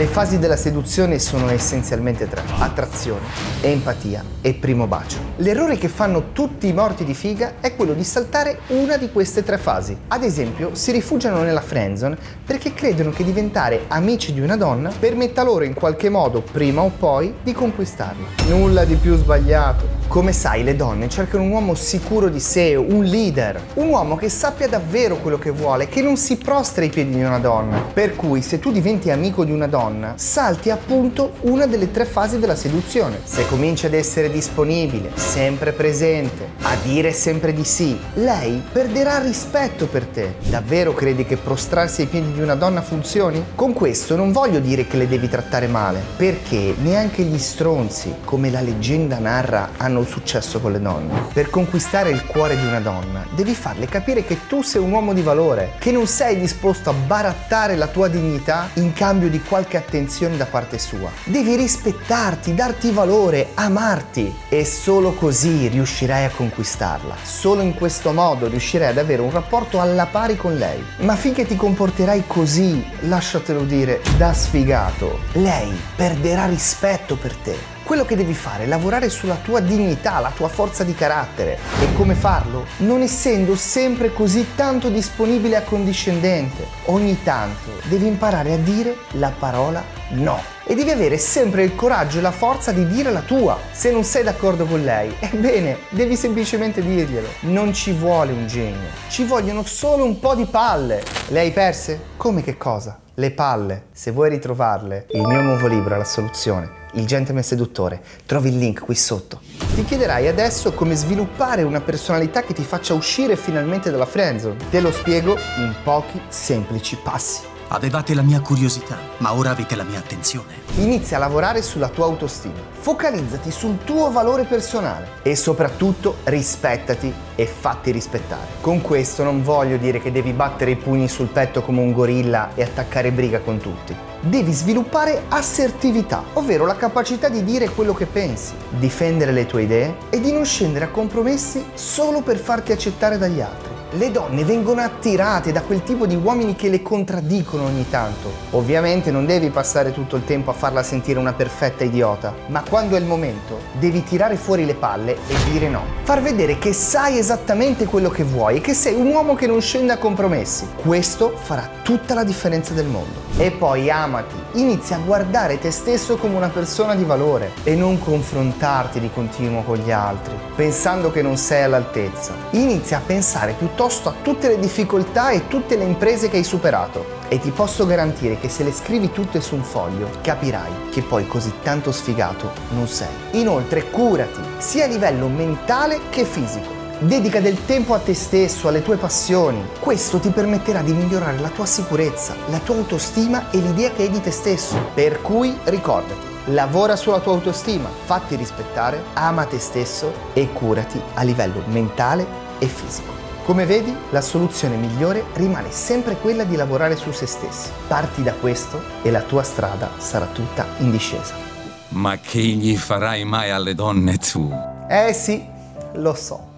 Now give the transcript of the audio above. Le fasi della seduzione sono essenzialmente tre: attrazione, empatia e primo bacio. L'errore che fanno tutti i morti di figa è quello di saltare una di queste tre fasi. Ad esempio, si rifugiano nella friendzone perché credono che diventare amici di una donna permetta loro in qualche modo, prima o poi, di conquistarla. Nulla di più sbagliato. Come sai, le donne cercano un uomo sicuro di sé, un leader, un uomo che sappia davvero quello che vuole, che non si prostra ai piedi di una donna. Per cui, se tu diventi amico di una donna, salti appunto una delle tre fasi della seduzione. Se cominci ad essere disponibile, sempre presente, a dire sempre di sì, lei perderà rispetto per te. Davvero credi che prostrarsi ai piedi di una donna funzioni? Con questo non voglio dire che le devi trattare male, perché neanche gli stronzi, come la leggenda narra, hanno successo con le donne. Per conquistare il cuore di una donna devi farle capire che tu sei un uomo di valore, che non sei disposto a barattare la tua dignità in cambio di qualche attenzione da parte sua. Devi rispettarti, darti valore, amarti, e solo così riuscirai a conquistarla. Solo in questo modo riuscirai ad avere un rapporto alla pari con lei. Ma finché ti comporterai così, lasciatelo dire, da sfigato, lei perderà rispetto per te. Quello che devi fare è lavorare sulla tua dignità, la tua forza di carattere. E come farlo? Non essendo sempre così tanto disponibile e accondiscendente. Ogni tanto devi imparare a dire la parola no. E devi avere sempre il coraggio e la forza di dire la tua. Se non sei d'accordo con lei, ebbene, devi semplicemente dirglielo. Non ci vuole un genio, ci vogliono solo un po' di palle. Le hai perse? Come, che cosa? Le palle. Se vuoi ritrovarle, il mio nuovo libro è la soluzione. Il Gentleman Seduttore. Trovi il link qui sotto. Ti chiederai adesso come sviluppare una personalità che ti faccia uscire finalmente dalla friendzone. Te lo spiego in pochi semplici passi. Avevate la mia curiosità, ma ora avete la mia attenzione. Inizia a lavorare sulla tua autostima. Focalizzati sul tuo valore personale e soprattutto rispettati e fatti rispettare. Con questo non voglio dire che devi battere i pugni sul petto come un gorilla e attaccare briga con tutti. Devi sviluppare assertività, ovvero la capacità di dire quello che pensi, difendere le tue idee e di non scendere a compromessi solo per farti accettare dagli altri. Le donne vengono attirate da quel tipo di uomini che le contraddicono ogni tanto. Ovviamente non devi passare tutto il tempo a farla sentire una perfetta idiota, ma quando è il momento devi tirare fuori le palle e dire no. Far vedere che sai esattamente quello che vuoi e che sei un uomo che non scende a compromessi. Questo farà tutta la differenza del mondo. E poi amati, inizia a guardare te stesso come una persona di valore e non confrontarti di continuo con gli altri, pensando che non sei all'altezza. Inizia a pensare piuttosto a tutte le difficoltà e tutte le imprese che hai superato, e ti posso garantire che se le scrivi tutte su un foglio capirai che poi così tanto sfigato non sei. Inoltre curati sia a livello mentale che fisico. Dedica del tempo a te stesso, alle tue passioni. Questo ti permetterà di migliorare la tua sicurezza, la tua autostima e l'idea che hai di te stesso. Per cui ricordati, lavora sulla tua autostima, fatti rispettare, ama te stesso e curati a livello mentale e fisico. Come vedi, la soluzione migliore rimane sempre quella di lavorare su se stessi. Parti da questo e la tua strada sarà tutta in discesa. Ma che gli farai mai alle donne tu? Eh sì, lo so.